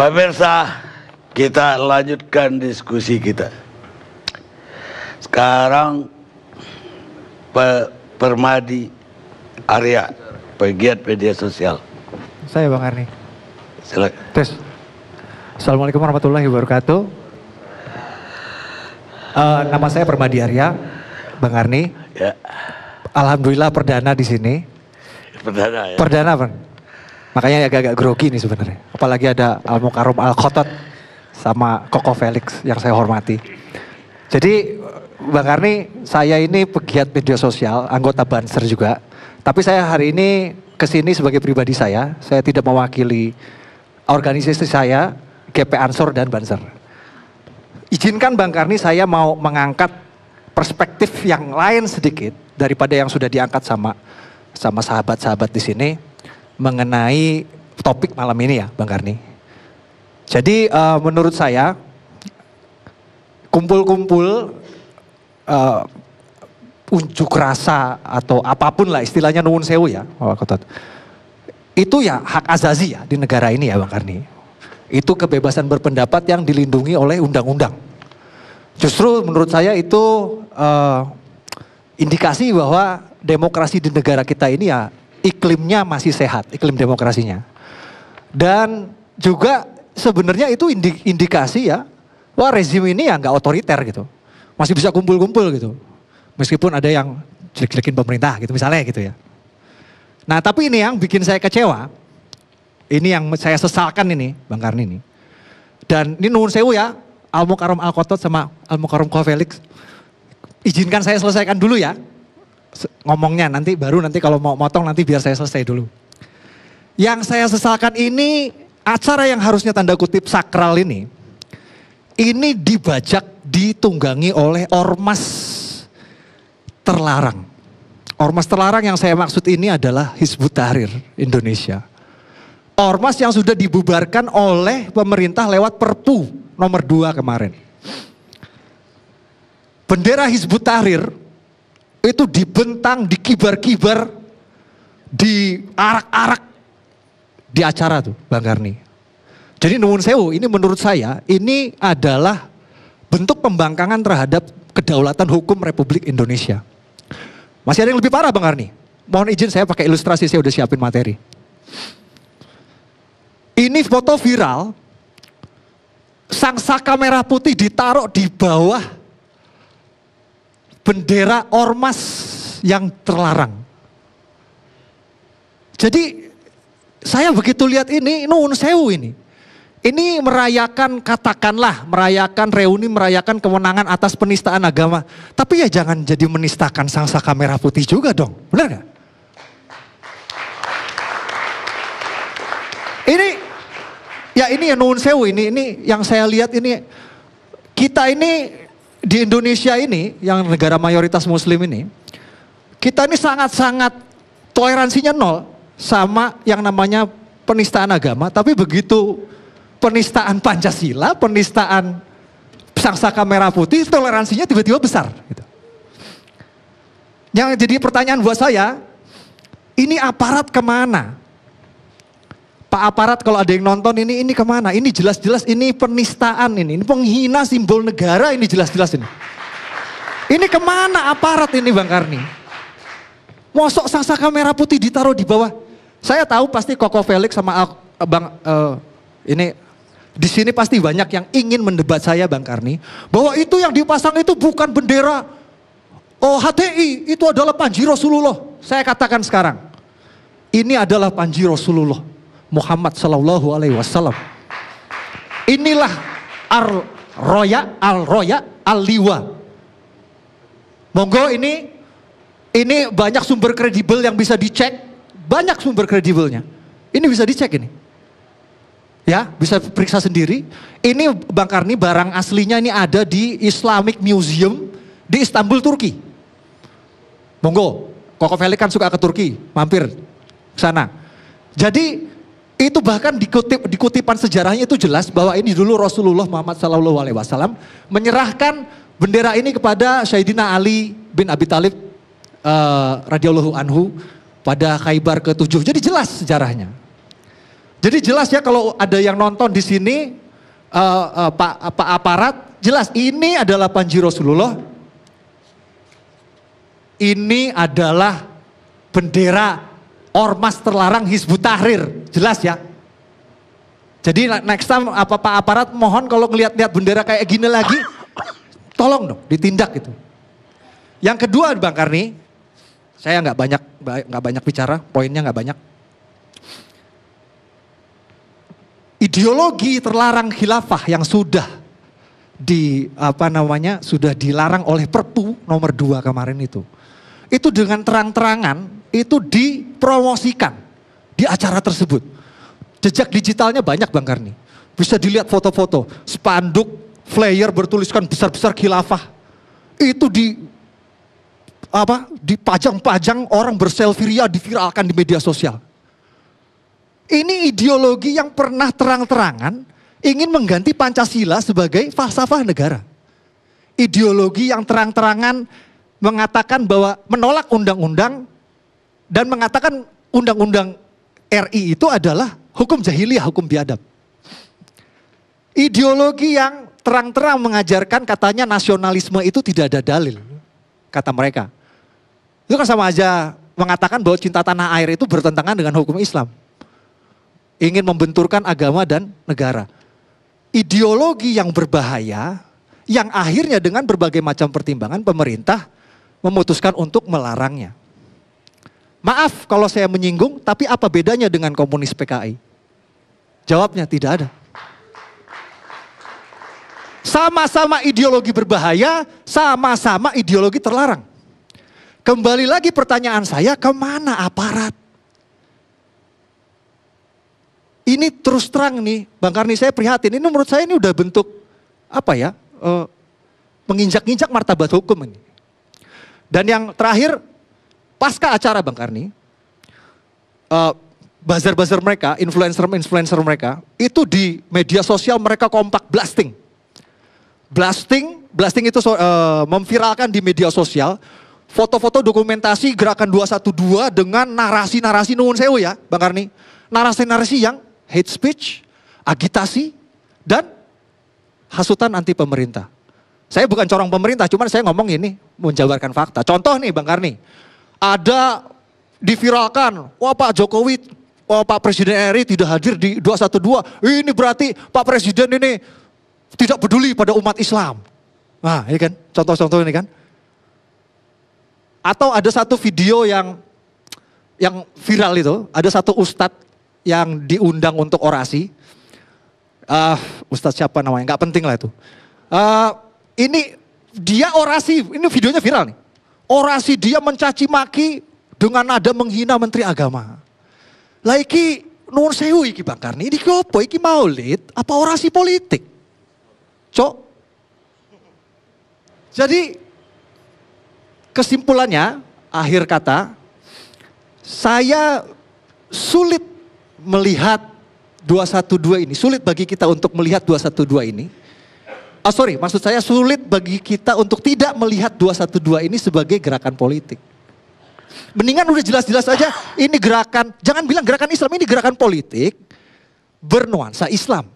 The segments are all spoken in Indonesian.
Pemirsa, kita lanjutkan diskusi kita. Sekarang Permadi Arya, pegiat media sosial. Saya Bang Arni. Silakan. Tes. Assalamualaikum warahmatullahi wabarakatuh. Nama saya Permadi Arya, Bang Arni. Ya. Alhamdulillah perdana di sini. Perdana ya. Perdana, Bang. Makanya agak-agak grogi nih sebenarnya. Apalagi ada Al Mukarrom Al Khotat sama Coco Felix yang saya hormati. Jadi Bang Karni, saya ini pegiat media sosial, anggota Banser juga. Tapi saya hari ini kesini sebagai pribadi saya tidak mewakili organisasi saya, GP Ansor dan Banser. Izinkan Bang Karni, saya mau mengangkat perspektif yang lain sedikit daripada yang sudah diangkat sama sahabat-sahabat di sini. Mengenai topik malam ini ya Bang Karni. Jadi menurut saya kumpul-kumpul unjuk rasa atau apapun lah istilahnya nuwun sewu ya. Itu ya hak azazi ya di negara ini ya Bang Karni. Itu kebebasan berpendapat yang dilindungi oleh undang-undang. Justru menurut saya itu indikasi bahwa demokrasi di negara kita ini ya iklimnya masih sehat, iklim demokrasinya. Dan juga sebenarnya itu indikasi ya, wah rezim ini ya nggak otoriter gitu. Masih bisa kumpul-kumpul gitu. Meskipun ada yang jelek-jelekin pemerintah gitu misalnya gitu ya. Nah tapi ini yang bikin saya kecewa, ini yang saya sesalkan ini Bang Karni ini. Dan ini nuhun sewu ya, Al Mukarrom Al Khotot sama Al Mukarrom Coco Felix. Izinkan saya selesaikan dulu ya. Ngomongnya nanti baru kalau mau motong nanti biar saya selesai dulu. Yang saya sesalkan ini acara yang harusnya tanda kutip sakral ini dibajak, ditunggangi oleh ormas terlarang. Ormas terlarang yang saya maksud ini adalah Hizbut Tahrir Indonesia. Ormas yang sudah dibubarkan oleh pemerintah lewat Perpu Nomor 2 kemarin. Bendera Hizbut Tahrir itu dibentang, dikibar-kibar, diarak-arak di acara tuh Bang Karni. Jadi nuwun sewu, ini menurut saya ini adalah bentuk pembangkangan terhadap kedaulatan hukum Republik Indonesia. Masih ada yang lebih parah Bang Karni. Mohon izin saya pakai ilustrasi, saya udah siapin materi. Ini foto viral, Sangsaka Merah Putih ditaruh di bawah bendera ormas yang terlarang. Jadi saya begitu lihat ini nuwun sewu ini. Ini merayakan katakanlah, merayakan reuni, merayakan kewenangan atas penistaan agama. Tapi ya jangan jadi menistakan Sangsaka Merah Putih juga dong, benar nggak? Ini ya nuwun sewu ini yang saya lihat ini kita ini. Di Indonesia ini, yang negara mayoritas muslim ini, kita ini sangat-sangat toleransinya nol sama yang namanya penistaan agama, tapi begitu penistaan Pancasila, penistaan Sangsaka Merah Putih, toleransinya tiba-tiba besar. Gitu. Yang jadi pertanyaan buat saya, ini aparat kemana? Pak aparat kalau ada yang nonton ini kemana? Ini jelas-jelas ini penistaan ini penghina simbol negara ini jelas-jelas ini. Ini kemana aparat ini Bang Karni? Mosok Sangsaka Merah Putih ditaruh di bawah. Saya tahu pasti Coco Felix sama ini di sini pasti banyak yang ingin mendebat saya Bang Karni bahwa itu yang dipasang itu bukan bendera HTI, itu adalah Panji Rasulullah. Saya katakan sekarang, ini adalah Panji Rasulullah. Muhammad Shallallahu Alaihi Wasallam. Inilah al-roya, al-liwa. Monggo ini banyak sumber kredibel yang bisa dicek, banyak sumber kredibelnya. Ini bisa dicek ini, ya bisa periksa sendiri. Ini Bang Karni barang aslinya ini ada di Islamic Museum di Istanbul, Turki. Monggo, Coco Felix kan suka ke Turki, mampir ke sana. Jadi itu bahkan dikutipan sejarahnya itu jelas bahwa ini dulu Rasulullah Muhammad SAW menyerahkan bendera ini kepada Sayyidina Ali bin Abi Talib radhiyallahu anhu pada Khaybar ke-7. Jadi jelas sejarahnya. Jadi jelas ya kalau ada yang nonton di sini Pak aparat, jelas ini adalah Panji Rasulullah. Ini adalah bendera Ormas Terlarang Hizbut Tahrir, jelas ya. Jadi next time apa Pak aparat mohon kalau ngelihat-lihat bendera kayak gini lagi, tolong dong ditindak gitu. Yang kedua Bang Karni, saya nggak banyak bicara, poinnya nggak banyak. Ideologi terlarang khilafah yang sudah dilarang oleh Perpu Nomor 2 kemarin itu dengan terang-terangan itu dipromosikan di acara tersebut. Jejak digitalnya banyak Bang Karni, bisa dilihat foto-foto, spanduk, flyer bertuliskan besar-besar khilafah itu dipajang-pajang, orang berselfie ria diviralkan di media sosial. Ini ideologi yang pernah terang-terangan ingin mengganti Pancasila sebagai falsafah negara. Ideologi yang terang-terangan mengatakan bahwa menolak undang-undang dan mengatakan undang-undang RI itu adalah hukum jahiliyah, hukum biadab. Ideologi yang terang-terang mengajarkan katanya nasionalisme itu tidak ada dalil, kata mereka. Itu kan sama aja mengatakan bahwa cinta tanah air itu bertentangan dengan hukum Islam. Ingin membenturkan agama dan negara. Ideologi yang berbahaya, yang akhirnya dengan berbagai macam pertimbangan pemerintah memutuskan untuk melarangnya. Maaf kalau saya menyinggung, tapi apa bedanya dengan komunis PKI? Jawabnya tidak ada. Sama-sama ideologi berbahaya, sama-sama ideologi terlarang. Kembali lagi pertanyaan saya, kemana aparat? Ini terus terang nih, Bang Karni, saya prihatin. Ini menurut saya ini udah bentuk menginjak-injak martabat hukum ini. Dan yang terakhir, pasca acara Bang Karni, buzzer-buzzer mereka, influencer-influencer mereka, itu di media sosial mereka kompak blasting. Blasting itu memviralkan di media sosial foto-foto dokumentasi gerakan 212 dengan narasi-narasi nuwun sewu ya, Bang Karni. Narasi-narasi yang hate speech, agitasi, dan hasutan anti pemerintah. Saya bukan corong pemerintah, cuman saya ngomong ini menjabarkan fakta. Contoh nih Bang Karni, ada diviralkan, wah Pak Jokowi, wah Pak Presiden RI tidak hadir di 212, ini berarti Pak Presiden ini tidak peduli pada umat Islam. Nah ini kan, contoh-contoh ini kan. Atau ada satu video yang viral itu, ada satu ustadz yang diundang untuk orasi, ustadz siapa namanya, nggak penting lah itu. Ini dia orasi, ini videonya viral nih. Orasi dia mencaci maki dengan nada menghina Menteri Agama. Lah iki nuwun sewu iki Bang Karni, iki opo, iki maulid, apa orasi politik? Cok. Jadi kesimpulannya, akhir kata, saya sulit melihat 212 ini, sulit bagi kita untuk melihat 212 ini. Maksud saya sulit bagi kita untuk tidak melihat 212 ini sebagai gerakan politik. Mendingan udah jelas-jelas aja ini gerakan, jangan bilang gerakan Islam, ini gerakan politik bernuansa Islam.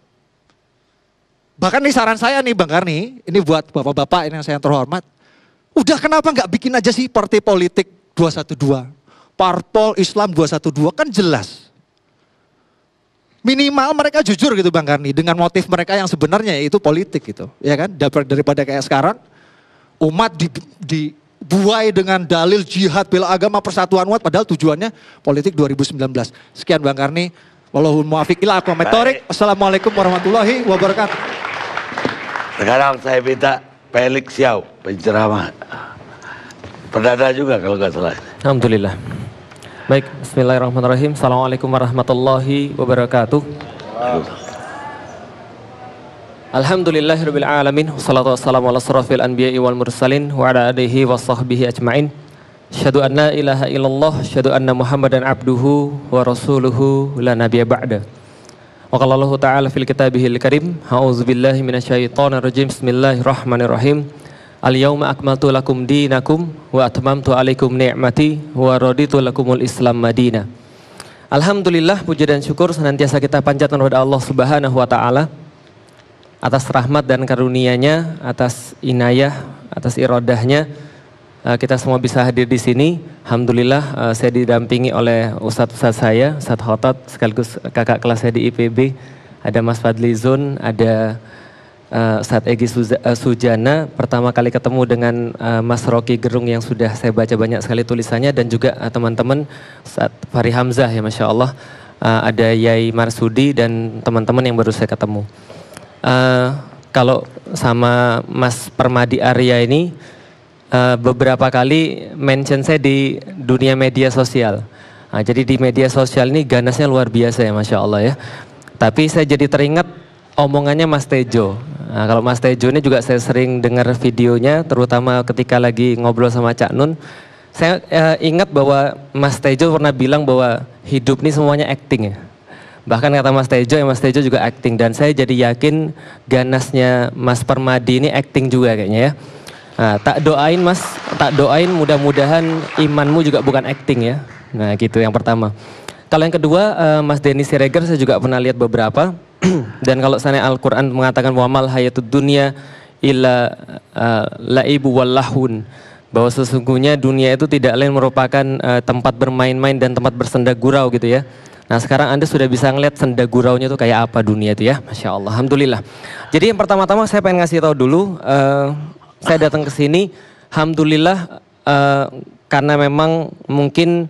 Bahkan nih saran saya nih Bang Karni, ini buat bapak-bapak yang saya terhormat, udah kenapa nggak bikin aja sih partai politik 212? Parpol Islam 212 kan jelas. Minimal mereka jujur gitu Bang Karni dengan motif mereka yang sebenarnya yaitu politik gitu, ya kan? Daripada kayak sekarang umat dibuai dengan dalil jihad bela agama persatuan umat padahal tujuannya politik 2019. Sekian Bang Karni. Wallahul muwaffiq ila aqwamit thoriq. Assalamualaikum warahmatullahi wabarakatuh. Sekarang saya minta Felix Yau penceramah. Perdana juga kalau nggak salah. Alhamdulillah. Baik, bismillahirrahmanirrahim. Assalamualaikum warahmatullahi wabarakatuh. Alhamdulillahirabbil alamin. Wassalatu wassalamu ala asyrafil anbiya'i wal mursalin wa ala alihi washabbihi ajmain. Syahadu an la ilaha illallah, syahadu anna Muhammadan abduhu wa rasuluhu la nabiyya ba'da. Wa qala Allahu ta'ala fil kitabihil karim, a'udzubillahi minasyaitonir rajim. Bismillahirrahmanirrahim. Al-yawma akmaltu lakum dinakum wa atmamtu alaikum ni'mati wa raditu lakumul Islam madina. Alhamdulillah, puji dan syukur senantiasa kita panjatkan kepada Allah Subhanahu wa Ta'ala atas rahmat dan karunia-Nya, atas inayah, atas irodahnya. Kita semua bisa hadir di sini. Alhamdulillah, saya didampingi oleh ustadz-ustadz saya, Ustadz Khotat, sekaligus kakak kelas saya di IPB. Ada Mas Fadli Zun, ada Saat Egi Sujana. Pertama kali ketemu dengan Mas Rocky Gerung yang sudah saya baca banyak sekali tulisannya. Dan juga teman-teman Saat Fahri Hamzah, ya Masya Allah. Ada Yai Marsudi dan teman-teman yang baru saya ketemu. Kalau sama Mas Permadi Arya ini, beberapa kali mention saya di dunia media sosial. Jadi di media sosial ini ganasnya luar biasa ya Masya Allah ya. Tapi saya jadi teringat omongannya Mas Tejo. Kalau Mas Tejo ini juga saya sering dengar videonya, terutama ketika lagi ngobrol sama Cak Nun. Saya ingat bahwa Mas Tejo pernah bilang bahwa hidup ini semuanya acting ya. Bahkan kata Mas Tejo, ya Mas Tejo juga acting. Dan saya jadi yakin ganasnya Mas Permadi ini acting juga kayaknya ya. Nah, tak doain Mas, tak doain mudah-mudahan imanmu juga bukan acting ya. Nah gitu yang pertama. Kalau yang kedua, Mas Denny Siregar saya juga pernah lihat beberapa. Dan kalau sana Al-Quran mengatakan wamal hayatud dunya illa la'ibu wallahun. Bahwa sesungguhnya dunia itu tidak lain merupakan tempat bermain-main dan tempat bersenda gurau gitu ya. Nah sekarang Anda sudah bisa ngeliat senda guraunya itu kayak apa dunia itu ya. Masya Allah, Alhamdulillah. Jadi yang pertama-tama saya pengen ngasih tahu dulu, saya datang ke sini Alhamdulillah karena memang mungkin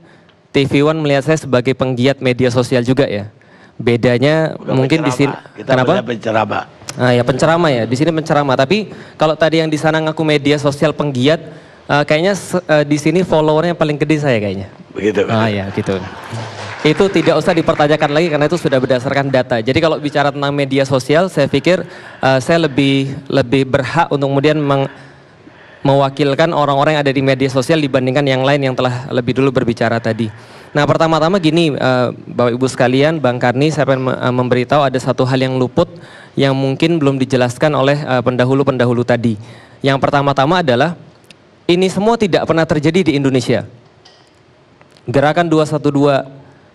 TV One melihat saya sebagai penggiat media sosial juga ya. Bedanya udah mungkin di sini kenapa? Pencerama. Nah, ya pencerama ya, di sini pencerama. Tapi kalau tadi yang di sana ngaku media sosial penggiat, kayaknya di sini followernya paling gede saya kayaknya. Begitu. Ah ya gitu. Itu tidak usah dipertanyakan lagi karena itu sudah berdasarkan data. Jadi kalau bicara tentang media sosial, saya pikir saya lebih berhak untuk kemudian mewakilkan orang-orang yang ada di media sosial dibandingkan yang lain yang telah lebih dulu berbicara tadi. Nah pertama-tama gini, Bapak Ibu sekalian, Bang Karni, saya pengen memberitahu ada satu hal yang luput yang mungkin belum dijelaskan oleh pendahulu-pendahulu tadi. Yang pertama-tama adalah ini semua tidak pernah terjadi di Indonesia. Gerakan 212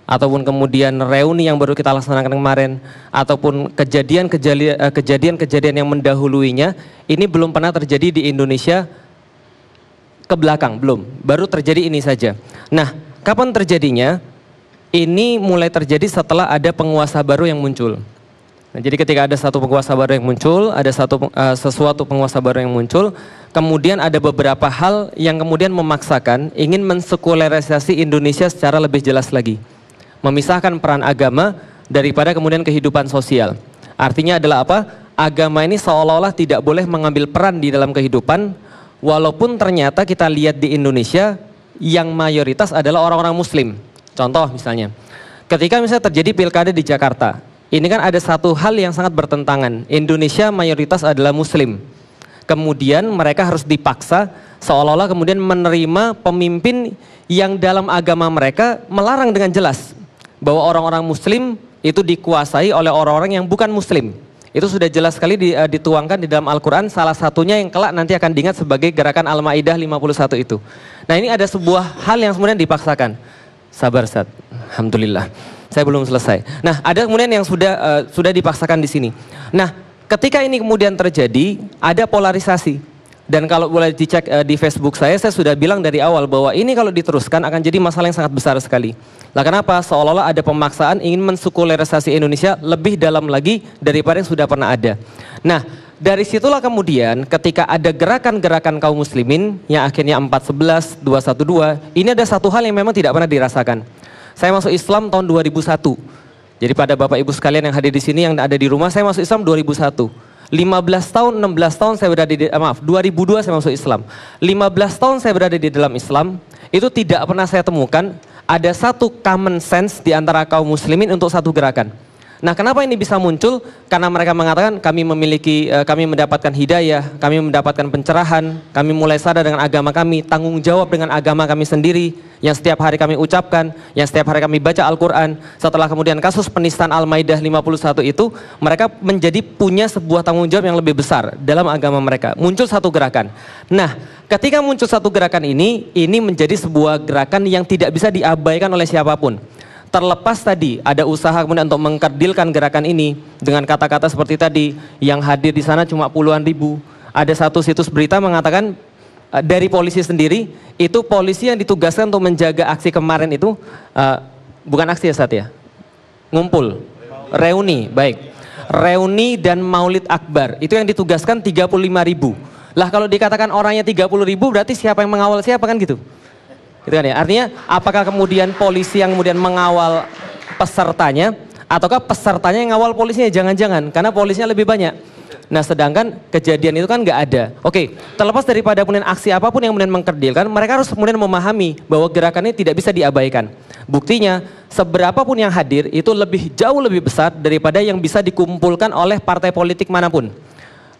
ataupun kemudian reuni yang baru kita laksanakan kemarin, ataupun kejadian-kejadian yang mendahuluinya, ini belum pernah terjadi di Indonesia ke belakang, belum. Baru terjadi ini saja. Nah, kapan terjadinya? Ini mulai terjadi setelah ada penguasa baru yang muncul. Nah, jadi ketika ada satu penguasa baru yang muncul, ada sesuatu penguasa baru yang muncul, kemudian ada beberapa hal yang kemudian memaksakan ingin mensekulerisasi Indonesia secara lebih jelas lagi. Memisahkan peran agama daripada kemudian kehidupan sosial. Artinya adalah apa? Agama ini seolah-olah tidak boleh mengambil peran di dalam kehidupan, walaupun ternyata kita lihat di Indonesia yang mayoritas adalah orang-orang muslim. Contoh misalnya, ketika misalnya terjadi pilkada di Jakarta, ini kan ada satu hal yang sangat bertentangan. Indonesia mayoritas adalah muslim. Kemudian mereka harus dipaksa seolah-olah kemudian menerima pemimpin yang dalam agama mereka melarang dengan jelas bahwa orang-orang muslim itu dikuasai oleh orang-orang yang bukan muslim. Itu sudah jelas sekali dituangkan di dalam Al-Quran, salah satunya yang kelak nanti akan diingat sebagai gerakan Al-Maidah 51 itu. Nah ini ada sebuah hal yang kemudian dipaksakan. Sabar Ustaz, Alhamdulillah, saya belum selesai. Nah ada kemudian yang sudah dipaksakan di sini. Nah ketika ini kemudian terjadi, ada polarisasi. Dan kalau boleh dicek di Facebook saya sudah bilang dari awal bahwa ini kalau diteruskan akan jadi masalah yang sangat besar sekali. Lah kenapa? Seolah-olah ada pemaksaan ingin mensekulerisasi Indonesia lebih dalam lagi daripada yang sudah pernah ada. Nah, dari situlah kemudian ketika ada gerakan-gerakan kaum muslimin yang akhirnya 411, 212, ini ada satu hal yang memang tidak pernah dirasakan. Saya masuk Islam tahun 2001. Jadi pada Bapak Ibu sekalian yang hadir di sini, yang ada di rumah, saya masuk Islam 2001. 15 tahun, 16 tahun saya berada di, maaf, 2002 saya masuk Islam. 15 tahun saya berada di dalam Islam, itu tidak pernah saya temukan ada satu common sense di antara kaum muslimin untuk satu gerakan. Nah, kenapa ini bisa muncul? Karena mereka mengatakan kami mendapatkan hidayah, kami mendapatkan pencerahan, kami mulai sadar dengan agama kami, tanggung jawab dengan agama kami sendiri, yang setiap hari kami ucapkan, yang setiap hari kami baca Al-Quran. Setelah kemudian kasus penistaan Al-Maidah 51 itu, mereka menjadi punya sebuah tanggung jawab yang lebih besar dalam agama mereka. Muncul satu gerakan. Nah, ketika muncul satu gerakan ini menjadi sebuah gerakan yang tidak bisa diabaikan oleh siapapun. terlepas tadi ada usaha kemudian untuk mengkerdilkan gerakan ini dengan kata-kata seperti tadi, yang hadir di sana cuma puluhan ribu. Ada satu situs berita mengatakan dari polisi sendiri, itu polisi yang ditugaskan untuk menjaga aksi kemarin itu, bukan aksi ya Sat ya? Ngumpul, reuni, baik. Reuni dan Maulid Akbar, itu yang ditugaskan 35.000. Lah kalau dikatakan orangnya 30.000 berarti siapa yang mengawal siapa kan gitu? Gitu kan ya? Artinya apakah kemudian polisi yang kemudian mengawal pesertanya ataukah pesertanya yang ngawal polisinya? Jangan-jangan karena polisinya lebih banyak. Nah sedangkan kejadian itu kan nggak ada. Oke, terlepas daripada kemudian aksi apapun yang kemudian mengkerdilkan, mereka harus kemudian memahami bahwa gerakannya tidak bisa diabaikan. Buktinya seberapapun yang hadir itu lebih jauh lebih besar daripada yang bisa dikumpulkan oleh partai politik manapun.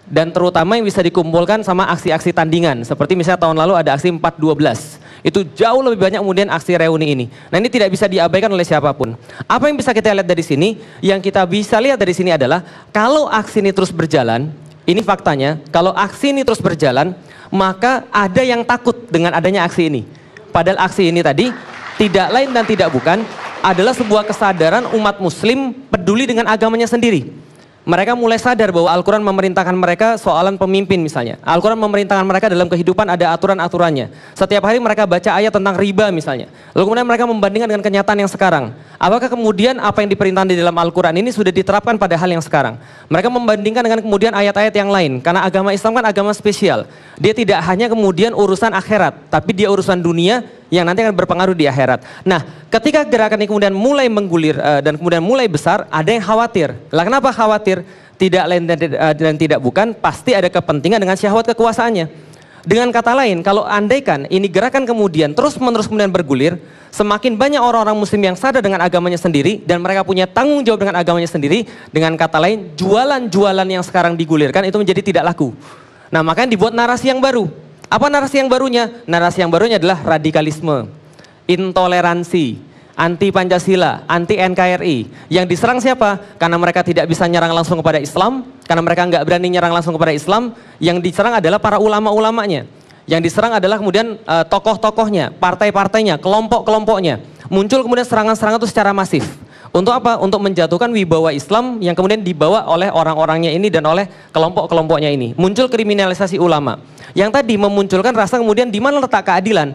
Dan terutama yang bisa dikumpulkan sama aksi-aksi tandingan. Seperti misalnya tahun lalu ada aksi 412. Itu jauh lebih banyak kemudian aksi reuni ini. Nah ini tidak bisa diabaikan oleh siapapun. Apa yang bisa kita lihat dari sini? Yang kita bisa lihat dari sini adalah kalau aksi ini terus berjalan, ini faktanya, kalau aksi ini terus berjalan, maka ada yang takut dengan adanya aksi ini. Padahal aksi ini tadi tidak lain dan tidak bukan adalah sebuah kesadaran umat muslim peduli dengan agamanya sendiri. Mereka mulai sadar bahwa Al-Quran memerintahkan mereka soalan pemimpin misalnya. Al-Quran memerintahkan mereka dalam kehidupan ada aturan-aturannya. Setiap hari mereka baca ayat tentang riba misalnya. Lalu kemudian mereka membandingkan dengan kenyataan yang sekarang. Apakah kemudian apa yang diperintahkan di dalam Al-Quran ini sudah diterapkan pada hal yang sekarang? Mereka membandingkan dengan kemudian ayat-ayat yang lain. Karena agama Islam kan agama spesial. Dia tidak hanya kemudian urusan akhirat, tapi dia urusan dunia yang nanti akan berpengaruh di akhirat. Nah, ketika gerakan ini kemudian mulai menggulir dan kemudian mulai besar, ada yang khawatir. Lah kenapa khawatir? Tidak lain dan tidak bukan, pasti ada kepentingan dengan syahwat kekuasaannya. Dengan kata lain, kalau andaikan ini gerakan kemudian terus-menerus kemudian bergulir, semakin banyak orang-orang muslim yang sadar dengan agamanya sendiri dan mereka punya tanggung jawab dengan agamanya sendiri, dengan kata lain, jualan-jualan yang sekarang digulirkan itu menjadi tidak laku. Nah, makanya dibuat narasi yang baru. Apa narasi yang barunya? Narasi yang barunya adalah radikalisme, intoleransi, anti Pancasila, anti NKRI. Yang diserang siapa? Karena mereka tidak bisa nyerang langsung kepada Islam, karena mereka nggak berani nyerang langsung kepada Islam. Yang diserang adalah para ulama-ulamanya. Yang diserang adalah kemudian tokoh-tokohnya, partai-partainya, kelompok-kelompoknya. Muncul kemudian serangan-serangan itu secara masif. Untuk apa? Untuk menjatuhkan wibawa Islam yang kemudian dibawa oleh orang-orangnya ini dan oleh kelompok-kelompoknya ini. Muncul kriminalisasi ulama. Yang tadi memunculkan rasa kemudian di mana letak keadilan.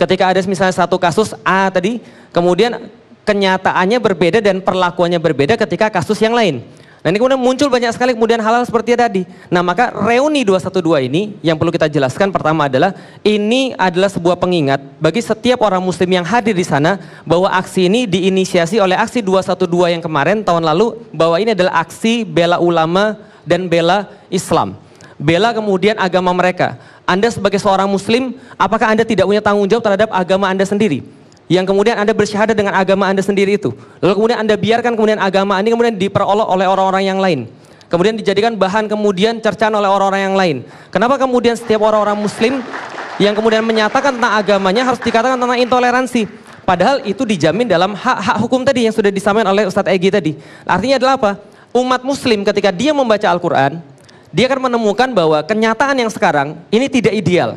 Ketika ada misalnya satu kasus A tadi, kemudian kenyataannya berbeda dan perlakuannya berbeda ketika kasus yang lain. Nah ini kemudian muncul banyak sekali kemudian hal-hal seperti tadi. Nah maka reuni 212 ini yang perlu kita jelaskan pertama adalah ini adalah sebuah pengingat bagi setiap orang muslim yang hadir di sana bahwa aksi ini diinisiasi oleh aksi 212 yang kemarin tahun lalu, bahwa ini adalah aksi bela ulama dan bela Islam. Bela kemudian agama mereka. Anda sebagai seorang muslim, apakah Anda tidak punya tanggung jawab terhadap agama Anda sendiri? Yang kemudian Anda bersyahadat dengan agama Anda sendiri itu. Lalu kemudian Anda biarkan kemudian agama Anda kemudian diperolok oleh orang-orang yang lain. Kemudian dijadikan bahan kemudian cercaan oleh orang-orang yang lain. Kenapa kemudian setiap orang-orang muslim yang kemudian menyatakan tentang agamanya harus dikatakan tentang intoleransi? Padahal itu dijamin dalam hak-hak hukum tadi yang sudah disampaikan oleh Ustadz Egi tadi. Artinya adalah apa? Umat muslim ketika dia membaca Al-Quran, dia akan menemukan bahwa kenyataan yang sekarang ini tidak ideal.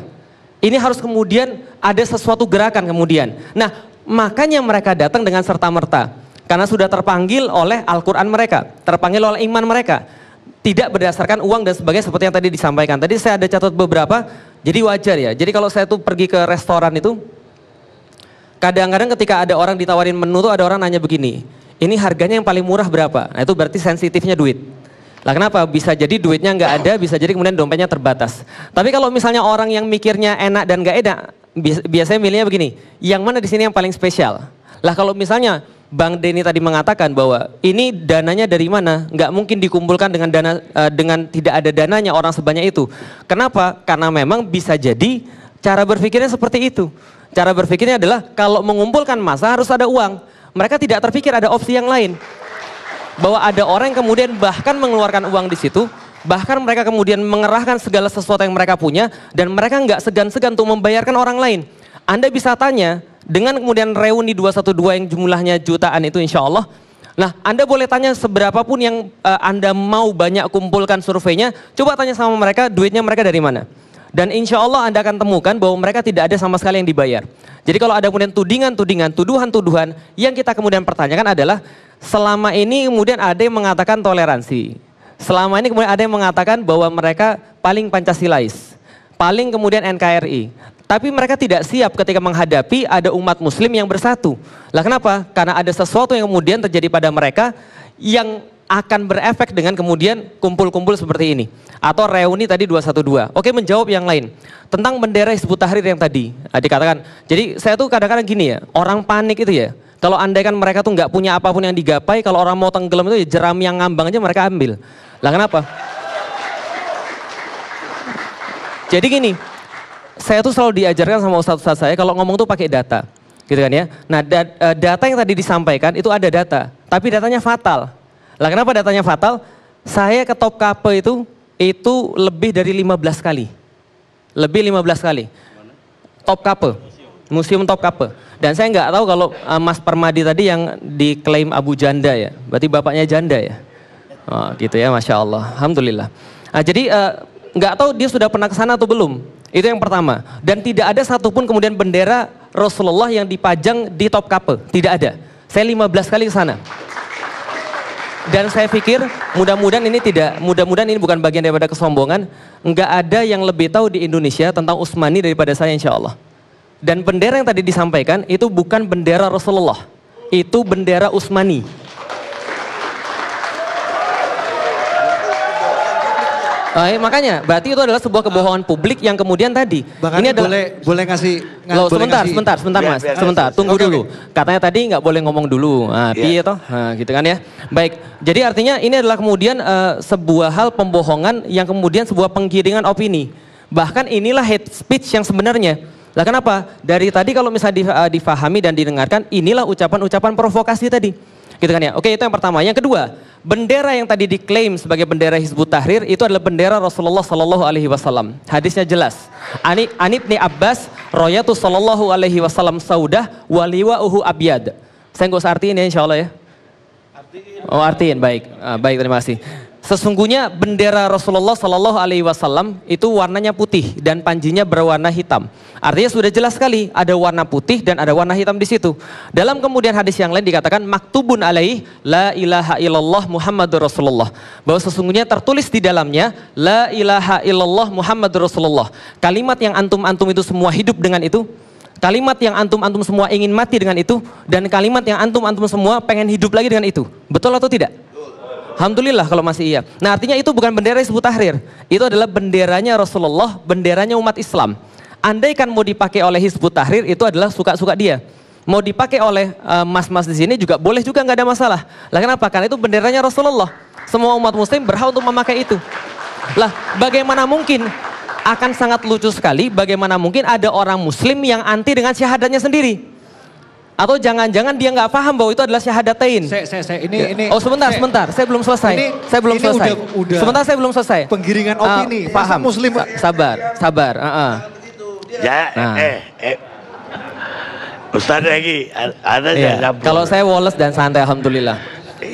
Ini harus kemudian ada sesuatu gerakan kemudian. Nah, makanya mereka datang dengan serta-merta. Karena sudah terpanggil oleh Al-Quran mereka. Terpanggil oleh iman mereka. Tidak berdasarkan uang dan sebagainya seperti yang tadi disampaikan. Tadi saya ada catat beberapa, jadi wajar ya. Jadi kalau saya tuh pergi ke restoran itu, kadang-kadang ketika ada orang ditawarin menu tuh ada orang nanya begini, ini harganya yang paling murah berapa? Nah itu berarti sensitifnya duit. Lah kenapa? Bisa jadi duitnya nggak ada, bisa jadi kemudian dompetnya terbatas. Tapi kalau misalnya orang yang mikirnya enak dan nggak enak, biasanya milihnya begini, yang mana di sini yang paling spesial? Lah kalau misalnya Bang Denny tadi mengatakan bahwa ini dananya dari mana, nggak mungkin dikumpulkan dengan dana dengan tidak ada dananya orang sebanyak itu. Kenapa? Karena memang bisa jadi cara berpikirnya seperti itu. Cara berpikirnya adalah kalau mengumpulkan massa harus ada uang. Mereka tidak terpikir ada opsi yang lain. Bahwa ada orang yang kemudian bahkan mengeluarkan uang di situ, bahkan mereka kemudian mengerahkan segala sesuatu yang mereka punya, dan mereka nggak segan-segan untuk membayarkan orang lain. Anda bisa tanya, dengan kemudian reuni 212 yang jumlahnya jutaan itu insya Allah, nah Anda boleh tanya seberapapun yang Anda mau banyak kumpulkan surveinya, coba tanya sama mereka duitnya mereka dari mana. Dan insya Allah Anda akan temukan bahwa mereka tidak ada sama sekali yang dibayar. Jadi kalau ada kemudian tudingan-tudingan, tuduhan-tuduhan, yang kita kemudian pertanyakan adalah, selama ini kemudian ada yang mengatakan toleransi. Selama ini kemudian ada yang mengatakan bahwa mereka paling Pancasilais, paling kemudian NKRI. Tapi mereka tidak siap ketika menghadapi ada umat muslim yang bersatu. Lah kenapa? Karena ada sesuatu yang kemudian terjadi pada mereka yang akan berefek dengan kemudian kumpul-kumpul seperti ini. Atau reuni tadi 212. Oke, menjawab yang lain. Tentang bendera Hizbut Tahrir yang tadi dikatakan. Jadi saya tuh kadang-kadang gini ya, orang panik itu ya. Kalau andaikan mereka tuh nggak punya apapun yang digapai, kalau orang mau tenggelam itu ya jerami yang ngambang aja mereka ambil. Lah kenapa? Jadi gini, saya tuh selalu diajarkan sama ustadz-ustadz saya kalau ngomong tuh pakai data. Gitu kan ya. Nah, data yang tadi disampaikan itu ada data, tapi datanya fatal. Lah kenapa datanya fatal? Saya ke Topkapı itu lebih dari 15 kali. Lebih 15 kali. Topkapı. Museum Topkapı. Dan saya nggak tahu kalau Mas Permadi tadi yang diklaim Abu Janda ya. Berarti bapaknya Janda ya. Oh, gitu ya, Masya Allah. Alhamdulillah. Nah, jadi nggak tahu dia sudah pernah ke sana atau belum. Itu yang pertama. Dan tidak ada satupun kemudian bendera Rasulullah yang dipajang di Topkapı. Tidak ada. Saya 15 kali ke sana. Dan saya pikir mudah-mudahan ini bukan bagian daripada kesombongan. Enggak ada yang lebih tahu di Indonesia tentang Utsmani daripada saya, insya Allah. Dan bendera yang tadi disampaikan itu bukan bendera Rasulullah, itu bendera Utsmani. Makanya berarti itu adalah sebuah kebohongan publik yang kemudian tadi. Bahkan ini adalah, boleh ngasih. Loh, sebentar mas, tunggu dulu. Okay. Katanya tadi nggak boleh ngomong dulu. Nah, yeah. Gitu kan ya. Baik, jadi artinya ini adalah kemudian sebuah hal pembohongan yang kemudian sebuah penggiringan opini. Bahkan inilah hate speech yang sebenarnya. Lah kenapa? Dari tadi kalau misalnya difahami dan didengarkan, inilah ucapan-ucapan provokasi tadi. Gitu kan ya. Oke, itu yang pertama. Yang kedua, bendera yang tadi diklaim sebagai bendera Hizbut Tahrir itu adalah bendera Rasulullah Shallallahu Alaihi Wasallam. Hadisnya jelas. Anibni Abbas, Royatu Shallallahu Alaihi Wasallam Saudah, Waliwa Uhu Abiyad. Saya nggak usah artiin ya, insya Allah ya. Oh, artiin, baik, baik, terima kasih. Sesungguhnya bendera Rasulullah Shallallahu Alaihi Wasallam itu warnanya putih dan panjinya berwarna hitam. Artinya sudah jelas sekali ada warna putih dan ada warna hitam di situ. Dalam kemudian hadis yang lain dikatakan maktubun alaih la ilaha illallah Muhammadur Rasulullah. Bahwa sesungguhnya tertulis di dalamnya la ilaha illallah Muhammadur Rasulullah. Kalimat yang antum-antum itu semua hidup dengan itu. Kalimat yang antum-antum semua ingin mati dengan itu. Dan kalimat yang antum-antum semua pengen hidup lagi dengan itu. Betul atau tidak? Alhamdulillah kalau masih iya. Nah, artinya itu bukan bendera Hizbut Tahrir. Itu adalah benderanya Rasulullah, benderanya umat Islam. Andaikan mau dipakai oleh Hizbut Tahrir itu adalah suka-suka dia. Mau dipakai oleh mas-mas di sini juga boleh juga, nggak ada masalah. Lah kenapa? Karena itu benderanya Rasulullah. Semua umat muslim berhak untuk memakai itu. Lah bagaimana mungkin, akan sangat lucu sekali bagaimana mungkin ada orang muslim yang anti dengan syahadatnya sendiri. Atau jangan-jangan dia nggak paham bahwa itu adalah syahadatain. Sebentar, saya belum selesai. Sebentar, saya belum selesai. Penggiringan opini. Paham. Muslim. Sabar. Ustaz lagi ada ya. Kalau saya Wallace dan santai, alhamdulillah.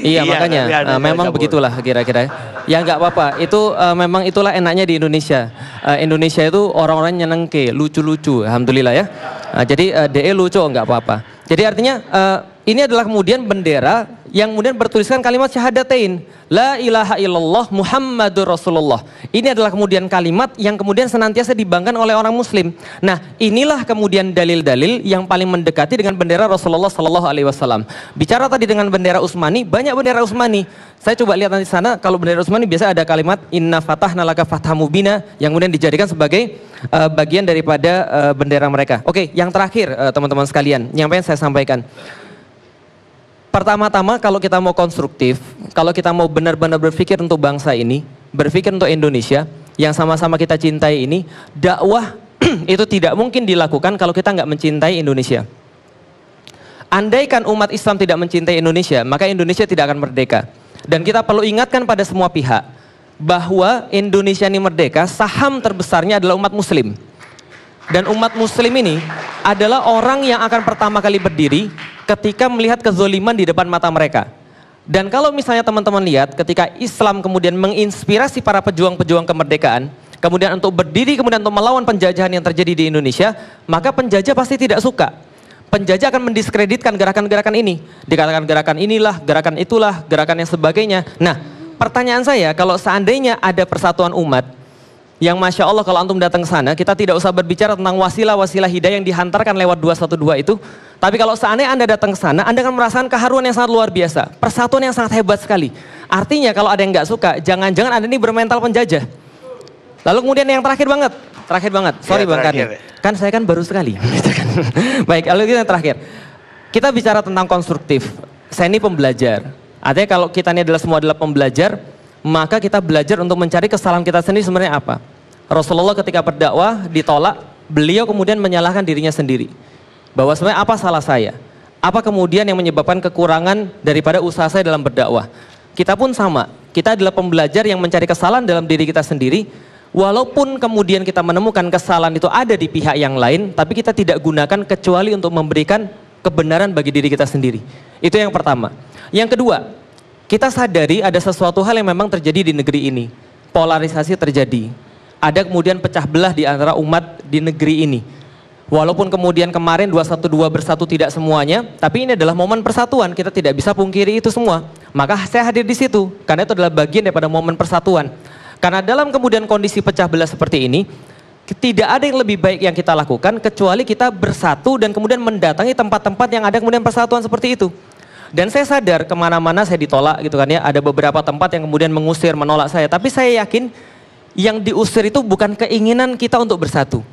Iya makanya memang begitulah kira-kira. Ya nggak apa-apa. Itu memang itulah enaknya di Indonesia. Indonesia itu orang-orang nyenengke, lucu-lucu, alhamdulillah ya. Jadi DE lucu nggak apa-apa. Jadi artinya ini adalah kemudian bendera yang kemudian bertuliskan kalimat syahadatain. La ilaha illallah Muhammadur Rasulullah. Ini adalah kemudian kalimat yang kemudian senantiasa dibanggakan oleh orang muslim. Nah inilah kemudian dalil-dalil yang paling mendekati dengan bendera Rasulullah Shallallahu Alaihi Wasallam. Bicara tadi dengan bendera Utsmani, banyak bendera Utsmani. Saya coba lihat nanti sana, kalau bendera Utsmani biasa ada kalimat Inna fatahna laka fathah mubina, yang kemudian dijadikan sebagai bagian daripada bendera mereka. Oke, yang terakhir teman-teman sekalian, yang pengen saya sampaikan. Pertama-tama kalau kita mau konstruktif, kalau kita mau benar-benar berpikir untuk bangsa ini, berpikir untuk Indonesia yang sama-sama kita cintai ini, dakwah itu tidak mungkin dilakukan kalau kita nggak mencintai Indonesia. Andaikan umat Islam tidak mencintai Indonesia, maka Indonesia tidak akan merdeka. Dan kita perlu ingatkan pada semua pihak bahwa Indonesia ini merdeka, saham terbesarnya adalah umat muslim. Dan umat muslim ini adalah orang yang akan pertama kali berdiri ketika melihat kezoliman di depan mata mereka. Dan kalau misalnya teman-teman lihat ketika Islam kemudian menginspirasi para pejuang-pejuang kemerdekaan, kemudian untuk berdiri, kemudian untuk melawan penjajahan yang terjadi di Indonesia, maka penjajah pasti tidak suka. Penjajah akan mendiskreditkan gerakan-gerakan ini. Dikatakan gerakan inilah, gerakan itulah, gerakan yang sebagainya. Nah, pertanyaan saya, kalau seandainya ada persatuan umat, yang Masya Allah kalau antum datang ke sana, kita tidak usah berbicara tentang wasilah-wasilah hidayah yang dihantarkan lewat 212 itu. Tapi kalau seandainya Anda datang ke sana, Anda akan merasakan keharuan yang sangat luar biasa. Persatuan yang sangat hebat sekali. Artinya kalau ada yang nggak suka, jangan-jangan Anda ini bermental penjajah. Lalu kemudian yang terakhir banget, sorry ya, Bang Karni. Kan saya kan baru sekali. Baik, lalu kita yang terakhir. Kita bicara tentang konstruktif. Saya ini pembelajar. Artinya kalau kita ini semua adalah pembelajar, maka kita belajar untuk mencari kesalahan kita sendiri sebenarnya apa. Rasulullah ketika berdakwah ditolak, beliau kemudian menyalahkan dirinya sendiri. Bahwa sebenarnya apa salah saya? Apa kemudian yang menyebabkan kekurangan daripada usaha saya dalam berdakwah? Kita pun sama, kita adalah pembelajar yang mencari kesalahan dalam diri kita sendiri, walaupun kemudian kita menemukan kesalahan itu ada di pihak yang lain, tapi kita tidak gunakan kecuali untuk memberikan kebenaran bagi diri kita sendiri. Itu yang pertama. Yang kedua, kita sadari ada sesuatu hal yang memang terjadi di negeri ini. Polarisasi terjadi. Ada kemudian pecah belah di antara umat di negeri ini. Walaupun kemudian kemarin 212 bersatu tidak semuanya, tapi ini adalah momen persatuan. Kita tidak bisa pungkiri itu semua. Maka saya hadir di situ, karena itu adalah bagian daripada momen persatuan. Karena dalam kemudian kondisi pecah belah seperti ini, tidak ada yang lebih baik yang kita lakukan, kecuali kita bersatu dan kemudian mendatangi tempat-tempat yang ada kemudian persatuan seperti itu. Dan saya sadar kemana-mana saya ditolak gitu kan ya, ada beberapa tempat yang kemudian mengusir, menolak saya. Tapi saya yakin yang diusir itu bukan keinginan kita untuk bersatu.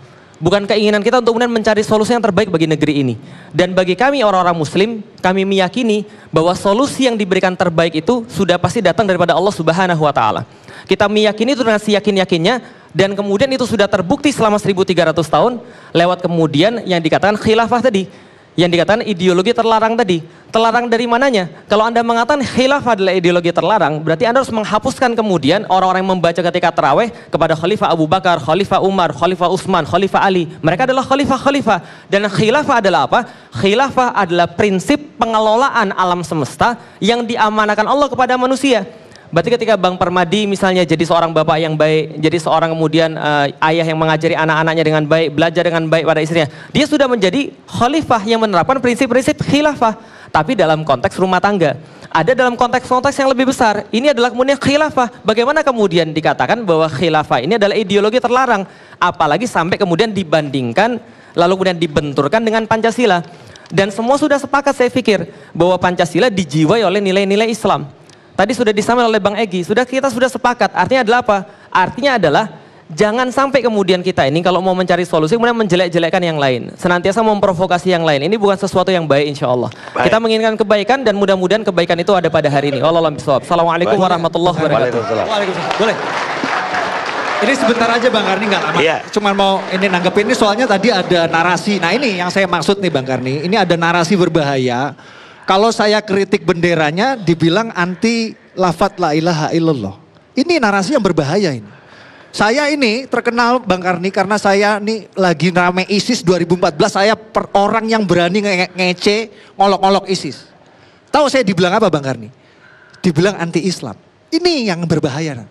Bukan keinginan kita untuk kemudian mencari solusi yang terbaik bagi negeri ini. Dan bagi kami orang-orang muslim, kami meyakini bahwa solusi yang diberikan terbaik itu sudah pasti datang daripada Allah Subhanahu wa Ta'ala. Kita meyakini itu dengan seyakin-yakinnya, dan kemudian itu sudah terbukti selama 1300 tahun lewat kemudian yang dikatakan khilafah tadi. Yang dikatakan ideologi terlarang tadi. Terlarang dari mananya? Kalau Anda mengatakan khilafah adalah ideologi terlarang, berarti Anda harus menghapuskan kemudian orang-orang yang membaca ketika taraweh kepada Khalifah Abu Bakar, Khalifah Umar, Khalifah Utsman, Khalifah Ali. Mereka adalah khalifah-khalifah. Dan khilafah adalah apa? Khilafah adalah prinsip pengelolaan alam semesta yang diamanakan Allah kepada manusia. Berarti ketika Bang Permadi misalnya jadi seorang bapak yang baik, jadi seorang kemudian ayah yang mengajari anak-anaknya dengan baik, belajar dengan baik pada istrinya, dia sudah menjadi khalifah yang menerapkan prinsip-prinsip khilafah. Tapi dalam konteks rumah tangga, ada dalam konteks-konteks yang lebih besar. Ini adalah kemudian khilafah. Bagaimana kemudian dikatakan bahwa khilafah ini adalah ideologi terlarang, apalagi sampai kemudian dibandingkan, lalu kemudian dibenturkan dengan Pancasila. Dan semua sudah sepakat saya pikir, bahwa Pancasila dijiwai oleh nilai-nilai Islam. Tadi sudah disampaikan oleh Bang Egi, kita sudah sepakat. Artinya adalah apa? Artinya adalah jangan sampai kemudian kita ini kalau mau mencari solusi kemudian menjelek-jelekkan yang lain. Senantiasa memprovokasi yang lain. Ini bukan sesuatu yang baik insya Allah. Baik. Kita menginginkan kebaikan dan mudah-mudahan kebaikan itu ada pada hari ini. Wallahu a'lam bishawab. Assalamualaikum warahmatullahi wabarakatuh. Waalaikumsalam. Boleh? Ini sebentar aja Bang Karni, nggak lama. Yeah. Cuman mau ini nanggepin ini soalnya tadi ada narasi. Nah ini yang saya maksud nih Bang Karni. Ini ada narasi berbahaya. Kalau saya kritik benderanya dibilang anti lafadz la ilaha illallah. Ini narasi yang berbahaya ini. Saya ini terkenal Bang Karni karena saya nih lagi rame ISIS 2014. Saya orang yang berani ngece ngolok-ngolok ISIS. Tahu saya dibilang apa Bang Karni? Dibilang anti Islam. Ini yang berbahaya.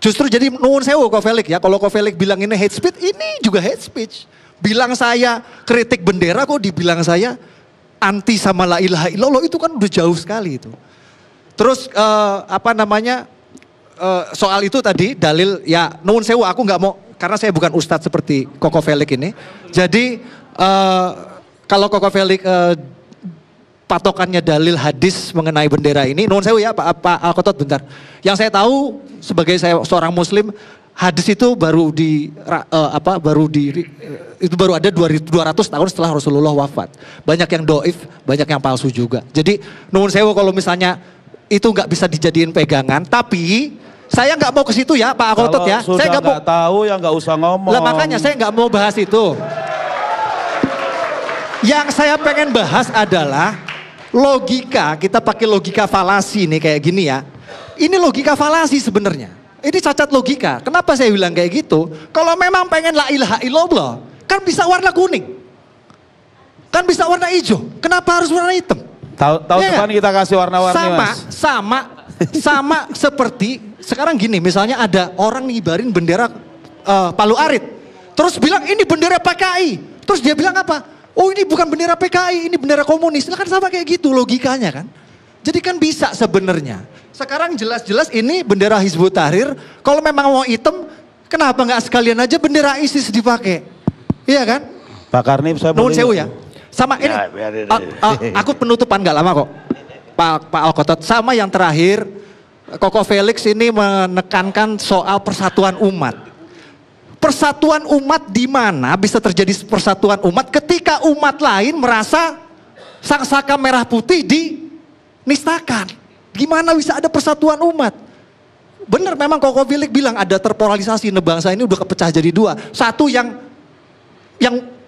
Justru jadi nuwun sewu Coco Felix ya. Kalau Coco Felix bilang ini hate speech, ini juga hate speech. Bilang saya kritik bendera kok dibilang saya anti sama la ilaha illallah, itu kan udah jauh sekali itu. Terus soal itu tadi dalil ya nuwun sewu aku nggak mau karena saya bukan ustadz seperti Coco Felix ini. Jadi kalau Coco Felix patokannya dalil hadis mengenai bendera ini, nuwun sewu ya Pak Al Khotat bentar. Yang saya tahu sebagai saya seorang muslim, hadis itu baru di itu baru ada 200 tahun setelah Rasulullah wafat. Banyak yang doif, banyak yang palsu juga. Jadi nuwun sewu kalau misalnya itu nggak bisa dijadiin pegangan. Tapi saya nggak mau ke situ ya Pak Khotot ya. Saya nggak mau tahu ya nggak usah ngomong. Lah makanya saya nggak mau bahas itu. Yang saya pengen bahas adalah logika. Kita pakai logika falasi nih kayak gini ya. Ini logika falasi sebenarnya. Ini cacat logika. Kenapa saya bilang kayak gitu? Kalau memang pengen la ilaha illallah, kan bisa warna kuning. Kan bisa warna hijau. Kenapa harus warna hitam? Tahun depan kita kasih warna-warni mas. Sama seperti sekarang gini, misalnya ada orang ngibarin bendera Palu Arit. Terus bilang ini bendera PKI. Terus dia bilang apa? Oh ini bukan bendera PKI, ini bendera komunis. Nah, kan sama kayak gitu logikanya kan. Jadi kan bisa sebenarnya. Sekarang jelas-jelas ini bendera Hizbut Tahrir. Kalau memang mau hitam, kenapa nggak sekalian aja bendera ISIS dipakai? Iya kan? Pak Karni, saya nuhun sewu ya. Sama ini, aku penutupan nggak lama kok. Pak Al Khotat, sama yang terakhir, Coco Felix ini menekankan soal persatuan umat. Persatuan umat di mana bisa terjadi persatuan umat ketika umat lain merasa Sangsaka Merah Putih dinistakan. Gimana bisa ada persatuan umat? Bener memang Coco Felix bilang ada terpolarisasi, bangsa ini udah kepecah jadi dua. Satu yang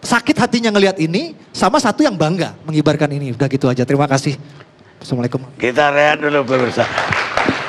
sakit hatinya ngelihat ini, sama satu yang bangga mengibarkan ini. Udah gitu aja, terima kasih. Assalamualaikum. Kita rehat dulu pemirsa.